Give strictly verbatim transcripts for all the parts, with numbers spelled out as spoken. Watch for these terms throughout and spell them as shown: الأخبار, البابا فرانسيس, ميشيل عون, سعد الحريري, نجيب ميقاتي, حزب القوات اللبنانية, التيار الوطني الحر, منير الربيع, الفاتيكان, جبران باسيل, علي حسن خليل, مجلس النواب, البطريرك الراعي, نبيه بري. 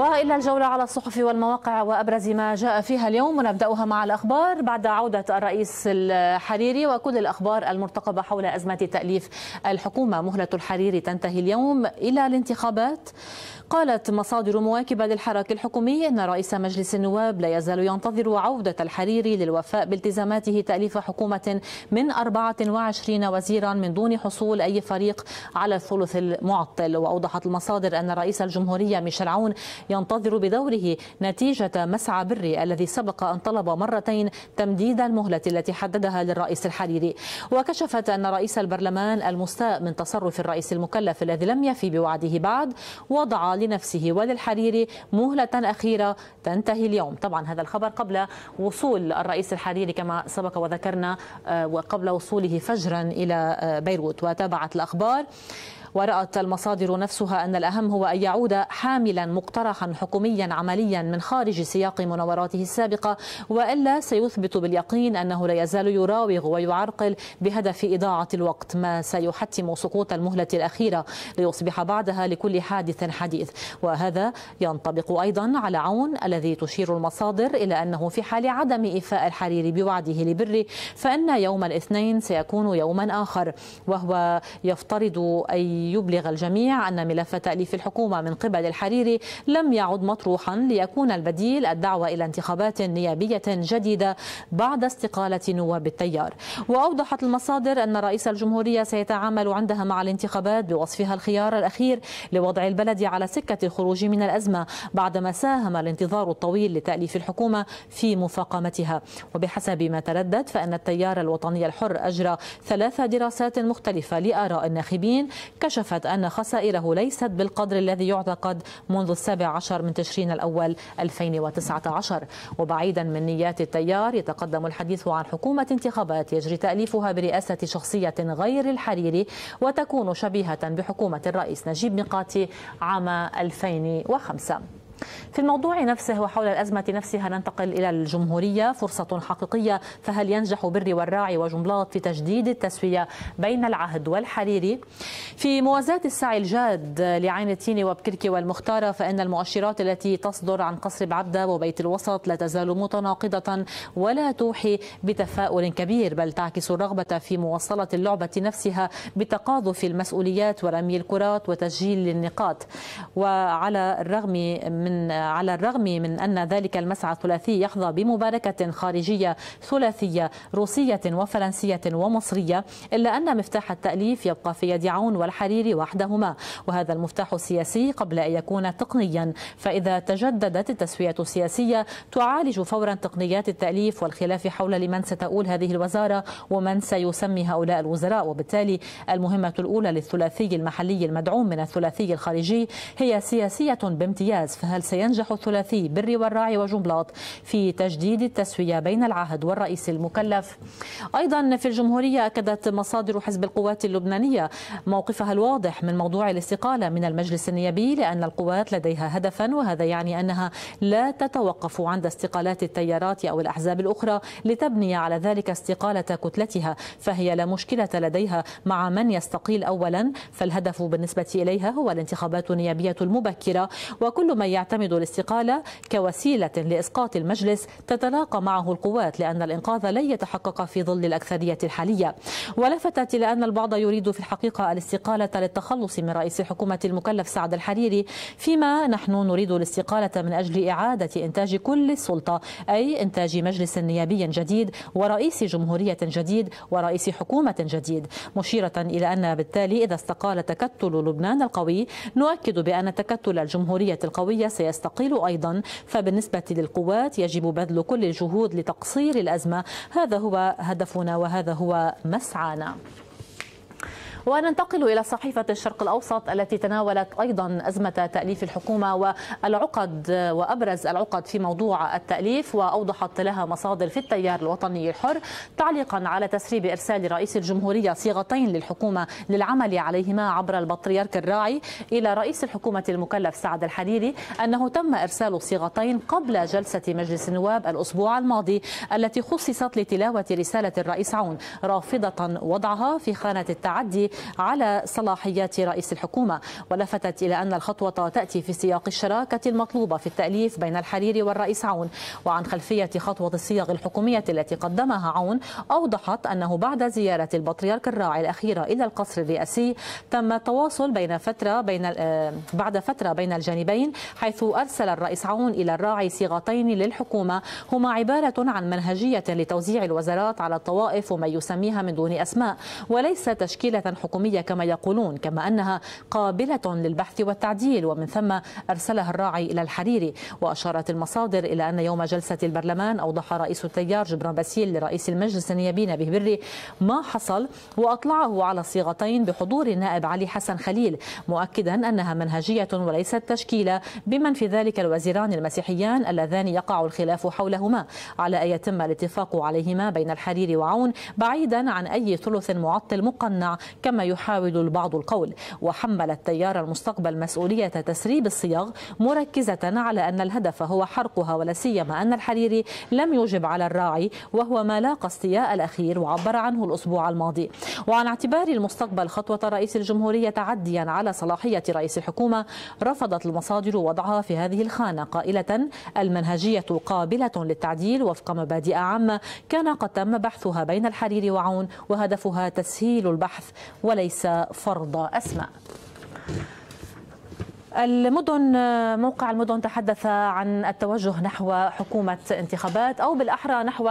والى الجوله على الصحف والمواقع وابرز ما جاء فيها اليوم، ونبداها مع الاخبار بعد عوده الرئيس الحريري وكل الاخبار المرتقبه حول ازمه تاليف الحكومه. مهله الحريري تنتهي اليوم الى الانتخابات. قالت مصادر مواكبه للحراك الحكومي ان رئيس مجلس النواب لا يزال ينتظر عوده الحريري للوفاء بالتزاماته تاليف حكومه من أربعة وعشرين وزيرا من دون حصول اي فريق على الثلث المعطل. واوضحت المصادر ان رئيس الجمهوريه ميشيل عون ينتظر بدوره نتيجة مسعى بري الذي سبق أن طلب مرتين تمديد المهلة التي حددها للرئيس الحريري. وكشفت أن رئيس البرلمان المستاء من تصرف الرئيس المكلف الذي لم يفي بوعده بعد وضع لنفسه وللحريري مهلة أخيرة تنتهي اليوم. طبعا هذا الخبر قبل وصول الرئيس الحريري كما سبق وذكرنا وقبل وصوله فجرا إلى بيروت. وتابعت الأخبار ورأت المصادر نفسها أن الأهم هو أن يعود حاملا مقترحا حكوميا عمليا من خارج سياق مناوراته السابقة، وإلا سيثبت باليقين أنه لا يزال يراوغ ويعرقل بهدف إضاعة الوقت، ما سيحتم سقوط المهلة الأخيرة ليصبح بعدها لكل حادث حديث. وهذا ينطبق أيضا على عون الذي تشير المصادر إلى أنه في حال عدم إيفاء الحريري بوعده لبري فإن يوم الاثنين سيكون يوما آخر، وهو يفترض أي يبلغ الجميع أن ملف تأليف الحكومة من قبل الحريري لم يعد مطروحا، ليكون البديل الدعوة إلى انتخابات نيابية جديدة بعد استقالة نواب التيار. وأوضحت المصادر أن رئيس الجمهورية سيتعامل عندها مع الانتخابات بوصفها الخيار الأخير لوضع البلد على سكة الخروج من الأزمة، بعدما ساهم الانتظار الطويل لتأليف الحكومة في مفاقمتها. وبحسب ما تردد فإن التيار الوطني الحر أجرى ثلاث دراسات مختلفة لآراء الناخبين كشفت أن خسائره ليست بالقدر الذي يعتقد منذ السابع عشر من تشرين الأول ألفين وتسعة عشر. وبعيدا من نيات التيار يتقدم الحديث عن حكومة انتخابات يجري تأليفها برئاسة شخصية غير الحريري وتكون شبيهة بحكومة الرئيس نجيب ميقاتي عام ألفين وخمسة. في الموضوع نفسه وحول الأزمة نفسها ننتقل إلى الجمهورية. فرصة حقيقية، فهل ينجح بري والراعي وجملات في تجديد التسوية بين العهد والحريري؟ في موازاة السعي الجاد لعين التين وبكركي والمختارة فإن المؤشرات التي تصدر عن قصر بعبدة وبيت الوسط لا تزال متناقضة ولا توحي بتفاؤل كبير، بل تعكس الرغبة في مواصلة اللعبة نفسها بتقاذف المسؤوليات ورمي الكرات وتسجيل النقاط. وعلى الرغم من على الرغم من أن ذلك المسعى الثلاثي يحظى بمباركة خارجية ثلاثية روسية وفرنسية ومصرية، إلا أن مفتاح التأليف يبقى في يد عون والحريري وحدهما، وهذا المفتاح السياسي قبل أن يكون تقنيا. فإذا تجددت التسوية السياسية تعالج فورا تقنيات التأليف والخلاف حول لمن ستؤول هذه الوزارة ومن سيسمي هؤلاء الوزراء، وبالتالي المهمة الأولى للثلاثي المحلي المدعوم من الثلاثي الخارجي هي سياسية بامتياز. فهل سينجح الثلاثي بري والراعي وجنبلاط في تجديد التسوية بين العهد والرئيس المكلف؟ أيضا في الجمهورية أكدت مصادر حزب القوات اللبنانية موقفها الواضح من موضوع الاستقالة من المجلس النيابي، لأن القوات لديها هدفا، وهذا يعني أنها لا تتوقف عند استقالات التيارات أو الأحزاب الأخرى لتبني على ذلك استقالة كتلتها، فهي لا مشكلة لديها مع من يستقيل أولا، فالهدف بالنسبة إليها هو الانتخابات النيابية المبكرة، وكل من يعتمد تعتمد الاستقالة كوسيلة لإسقاط المجلس تتلاقى معه القوات، لأن الإنقاذ لن يتحقق في ظل الأكثرية الحالية. ولفتت إلى أن البعض يريد في الحقيقة الاستقالة للتخلص من رئيس حكومة المكلف سعد الحريري، فيما نحن نريد الاستقالة من أجل إعادة إنتاج كل السلطة، أي إنتاج مجلس نيابي جديد ورئيس جمهورية جديد ورئيس حكومة جديد. مشيرة إلى أن بالتالي إذا استقال تكتل لبنان القوي، نؤكد بأن تكتل الجمهورية القوية سيستقيل أيضا، فبالنسبة للقوات يجب بذل كل الجهود لتقصير الأزمة. هذا هو هدفنا وهذا هو مسعانا. وننتقل إلى صحيفة الشرق الأوسط التي تناولت أيضا أزمة تأليف الحكومة والعقد وأبرز العقد في موضوع التأليف. وأوضحت لها مصادر في التيار الوطني الحر تعليقا على تسريب إرسال رئيس الجمهورية صيغتين للحكومة للعمل عليهما عبر البطريرك الراعي إلى رئيس الحكومة المكلف سعد الحريري أنه تم إرسال صيغتين قبل جلسة مجلس النواب الأسبوع الماضي التي خصصت لتلاوة رسالة الرئيس عون، رافضة وضعها في خانة التعدي على صلاحيات رئيس الحكومة، ولفتت إلى أن الخطوة تأتي في سياق الشراكة المطلوبة في التأليف بين الحريري والرئيس عون. وعن خلفية خطوة الصيغ الحكومية التي قدمها عون، أوضحت أنه بعد زيارة البطريرك الراعي الأخيرة إلى القصر الرئاسي تم التواصل بين فترة بين بعد فترة بين الجانبين، حيث أرسل الرئيس عون إلى الراعي صيغتين للحكومة هما عبارة عن منهجية لتوزيع الوزارات على الطوائف وما يسميها من دون أسماء، وليس تشكيلة حكومية كما يقولون، كما أنها قابلة للبحث والتعديل، ومن ثم أرسلها الراعي إلى الحريري. وأشارت المصادر إلى أن يوم جلسة البرلمان أوضح رئيس التيار جبران باسيل لرئيس المجلس النيابي نبيه بري ما حصل، وأطلعه على صيغتين بحضور النائب علي حسن خليل، مؤكدا أنها منهجية وليست تشكيلة، بمن في ذلك الوزيران المسيحيان اللذان يقع الخلاف حولهما، على أن يتم الاتفاق عليهما بين الحريري وعون بعيدا عن أي ثلث معطل مقنع كما يحاول البعض القول. وحمل التيار المستقبل مسؤولية تسريب الصيغ، مركزة على أن الهدف هو حرقها، ولا سيما أن الحريري لم يجب على الراعي، وهو ما لاقى استياء الأخير وعبر عنه الأسبوع الماضي. وعن اعتبار المستقبل خطوة رئيس الجمهورية تعديا على صلاحية رئيس الحكومة، رفضت المصادر وضعها في هذه الخانة قائلة: المنهجية قابلة للتعديل وفق مبادئ عامة كان قد تم بحثها بين الحريري وعون، وهدفها تسهيل البحث وليس فرض أسماء. المدن موقع المدن تحدث عن التوجه نحو حكومة انتخابات، أو بالأحرى نحو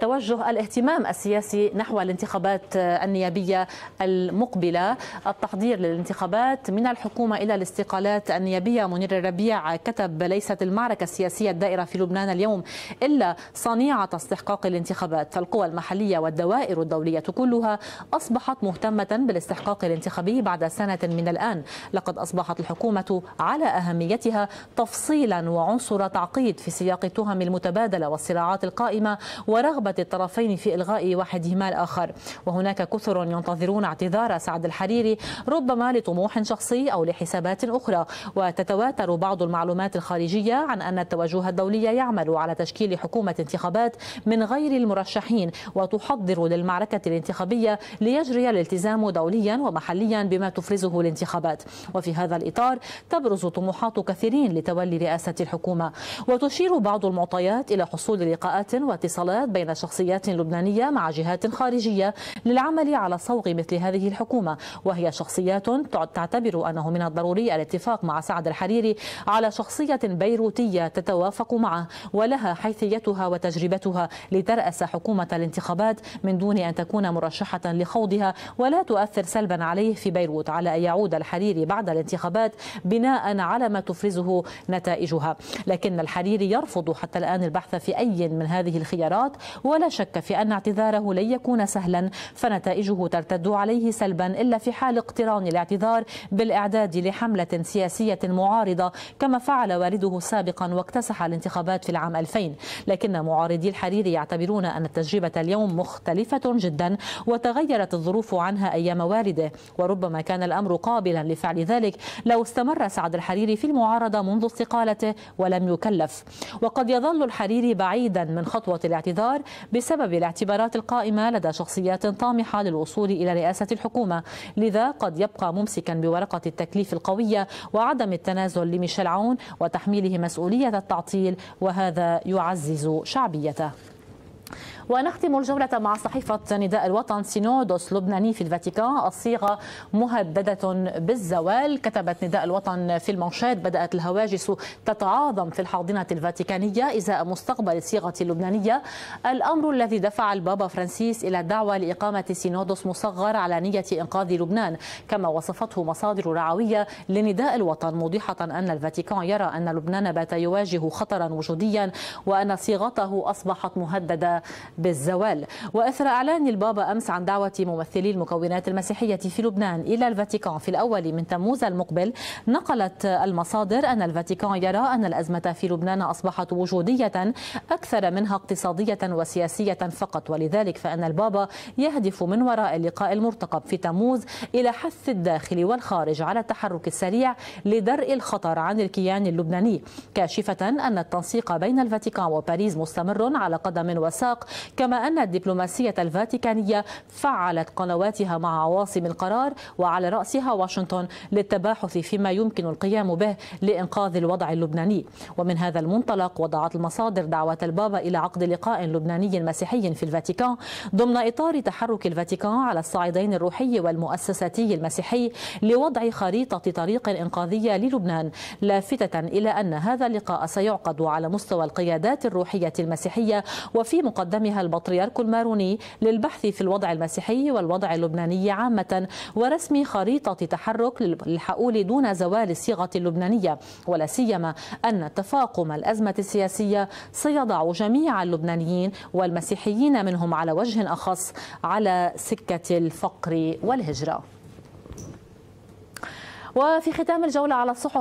توجه الاهتمام السياسي نحو الانتخابات النيابية المقبلة، التحضير للانتخابات من الحكومة إلى الاستقالات النيابية. منير الربيع كتب: ليست المعركة السياسية الدائرة في لبنان اليوم إلا صنيعة استحقاق الانتخابات، فالقوى المحلية والدوائر الدولية كلها أصبحت مهتمة بالاستحقاق الانتخابي بعد سنة من الآن. لقد أصبحت الحكومة على أهميتها تفصيلا وعنصر تعقيد في سياق التهم المتبادلة والصراعات القائمة ورغبة الطرفين في إلغاء واحدهما الآخر. وهناك كثر ينتظرون اعتذار سعد الحريري، ربما لطموح شخصي أو لحسابات أخرى. وتتواتر بعض المعلومات الخارجية عن أن التوجه الدولي يعمل على تشكيل حكومة انتخابات من غير المرشحين، وتحضر للمعركة الانتخابية ليجري الالتزام دوليا ومحليا بما تفرزه الانتخابات. وفي هذا الإطار تبرز طموحات كثيرين لتولي رئاسة الحكومة، وتشير بعض المعطيات إلى حصول لقاءات واتصالات بين شخصيات لبنانية مع جهات خارجية للعمل على صوغ مثل هذه الحكومة، وهي شخصيات تعتبر أنه من الضروري الاتفاق مع سعد الحريري على شخصية بيروتية تتوافق معه ولها حيثيتها وتجربتها لترأس حكومة الانتخابات من دون أن تكون مرشحة لخوضها ولا تؤثر سلبا عليه في بيروت، على أن يعود الحريري بعد الانتخابات بناء على ما تفرزه نتائجها. لكن الحريري يرفض حتى الآن البحث في أي من هذه الخيارات، ولا شك في أن اعتذاره لن يكون سهلا، فنتائجه ترتد عليه سلبا إلا في حال اقتران الاعتذار بالإعداد لحملة سياسية معارضة كما فعل والده سابقا واكتسح الانتخابات في العام ألفين. لكن معارضي الحريري يعتبرون أن التجربة اليوم مختلفة جدا وتغيرت الظروف عنها أيام والده، وربما كان الأمر قابلا لفعل ذلك لو استمر سعد الحريري في المعارضة منذ استقالته ولم يكلف. وقد يظل الحريري بعيدا من خطوة الاعتذار بسبب الاعتبارات القائمة لدى شخصيات طامحة للوصول إلى رئاسة الحكومة، لذا قد يبقى ممسكا بورقة التكليف القوية وعدم التنازل لميشيل عون وتحميله مسؤولية التعطيل، وهذا يعزز شعبيته. ونختم الجولة مع صحيفة نداء الوطن: سينودوس لبناني في الفاتيكان، الصيغة مهددة بالزوال. كتبت نداء الوطن في المنشاد: بدأت الهواجس تتعاظم في الحاضنة الفاتيكانية إزاء مستقبل الصيغة اللبنانية، الأمر الذي دفع البابا فرانسيس إلى الدعوة لإقامة سينودوس مصغر على نية إنقاذ لبنان، كما وصفته مصادر رعوية لنداء الوطن، موضحة أن الفاتيكان يرى أن لبنان بات يواجه خطرا وجوديا وأن صيغته أصبحت مهددة بالزوال. وإثر إعلان البابا أمس عن دعوة ممثلي المكونات المسيحية في لبنان إلى الفاتيكان في الأول من تموز المقبل، نقلت المصادر أن الفاتيكان يرى أن الأزمة في لبنان أصبحت وجودية أكثر منها اقتصادية وسياسية فقط، ولذلك فإن البابا يهدف من وراء اللقاء المرتقب في تموز إلى حث الداخل والخارج على التحرك السريع لدرء الخطر عن الكيان اللبناني، كاشفة أن التنسيق بين الفاتيكان وباريس مستمر على قدم وساق، كما أن الدبلوماسية الفاتيكانية فعلت قنواتها مع عواصم القرار وعلى رأسها واشنطن للتباحث فيما يمكن القيام به لإنقاذ الوضع اللبناني. ومن هذا المنطلق وضعت المصادر دعوة البابا إلى عقد لقاء لبناني مسيحي في الفاتيكان ضمن إطار تحرك الفاتيكان على الصعيدين الروحي والمؤسساتي المسيحي لوضع خريطة طريق إنقاذية للبنان، لافتة إلى أن هذا اللقاء سيعقد على مستوى القيادات الروحية المسيحية وفي مقدمها البطريرك الماروني للبحث في الوضع المسيحي والوضع اللبناني عامة ورسم خريطة تحرك للحؤول دون زوال الصيغة اللبنانية، ولا سيما أن تفاقم الأزمة السياسية سيضع جميع اللبنانيين والمسيحيين منهم على وجه أخص على سكة الفقر والهجرة. وفي ختام الجولة على الصحف